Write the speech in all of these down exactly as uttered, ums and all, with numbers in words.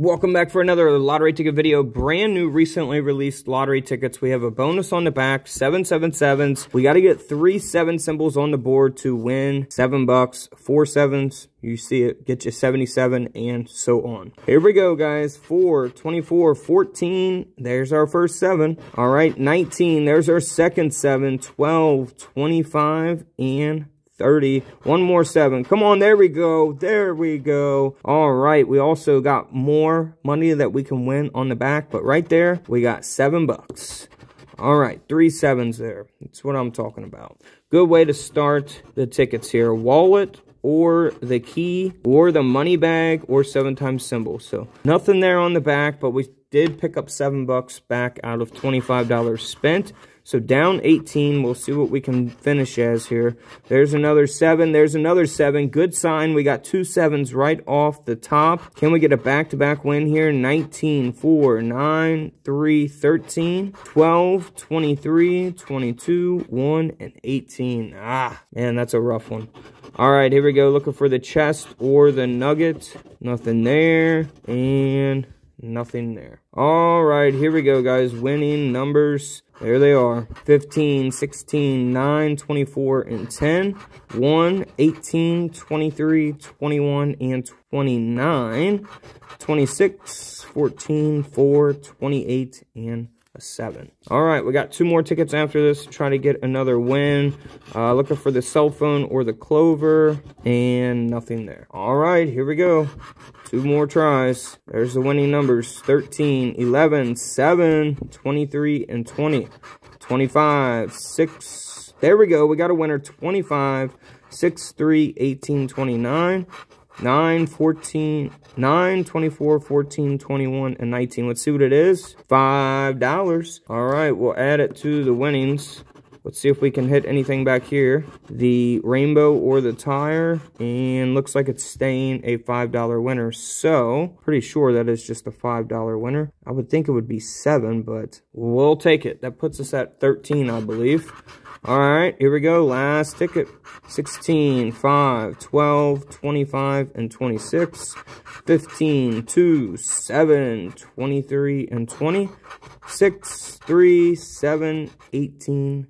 Welcome back for another lottery ticket video. Brand new, recently released lottery tickets. We have a bonus on the back, seven seven sevens. We got to get three seven symbols on the board to win seven bucks, four sevens. You see it, get you seventy-seven, and so on. Here we go, guys. four, twenty-four, fourteen. There's our first seven. All right, nineteen. There's our second seven, twelve, twenty-five, and thirty. One more seven. Come on, there we go. There we go. All right, we also got more money that we can win on the back, but right there, we got seven bucks. All right, three sevens there. That's what I'm talking about. Good way to start the tickets here. Wallet, or the key, or the money bag, or seven times symbol. So nothing there on the back, but we did pick up seven bucks back out of twenty-five dollars spent. So down eighteen, we'll see what we can finish as here. There's another seven, there's another seven. Good sign, we got two sevens right off the top. Can we get a back-to-back win here? nineteen, four, nine, three, thirteen, twelve, twenty-three, twenty-two, one, and eighteen. Ah, man, that's a rough one. All right, here we go, looking for the chest or the nugget. Nothing there, and nothing there. All right, here we go, guys. Winning numbers. There they are. fifteen, sixteen, nine, twenty-four, and ten. one, eighteen, twenty-three, twenty-one, and twenty-nine. twenty-six, fourteen, four, twenty-eight, and a seven. All right, we got two more tickets after this to try to get another win. Uh, looking for the cell phone or the clover, and nothing there. All right, here we go. Two more tries. There's the winning numbers. thirteen, eleven, seven, twenty-three, and twenty. twenty-five, six. There we go. We got a winner. twenty-five, six, three, eighteen, twenty-nine. nine, fourteen, nine, twenty-four, fourteen, twenty-one, and nineteen. Let's see what it is. five dollars. All right, we'll add it to the winnings. Let's see if we can hit anything back here. The rainbow or the tire. And looks like it's staying a five dollar winner. So, pretty sure that is just a five dollar winner. I would think it would be seven, but we'll take it. That puts us at thirteen, I believe. All right, here we go. Last ticket. sixteen, five, twelve, twenty-five, and twenty-six. fifteen, two, seven, twenty-three, and twenty. six, three, seven, eighteen,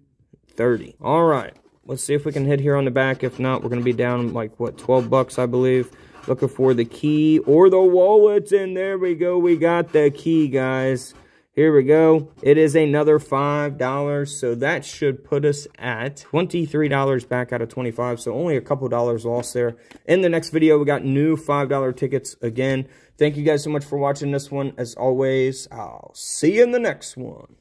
thirty. All right, let's see if we can hit here on the back. If not, we're going to be down like, what, twelve bucks, I believe. Looking for the key or the wallets, and there we go. We got the key, guys. Here we go. It is another five dollars, so that should put us at twenty-three dollars back out of twenty-five, so only a couple dollars lost there. In the next video, we got new five dollar tickets again. Thank you guys so much for watching this one. As always, I'll see you in the next one.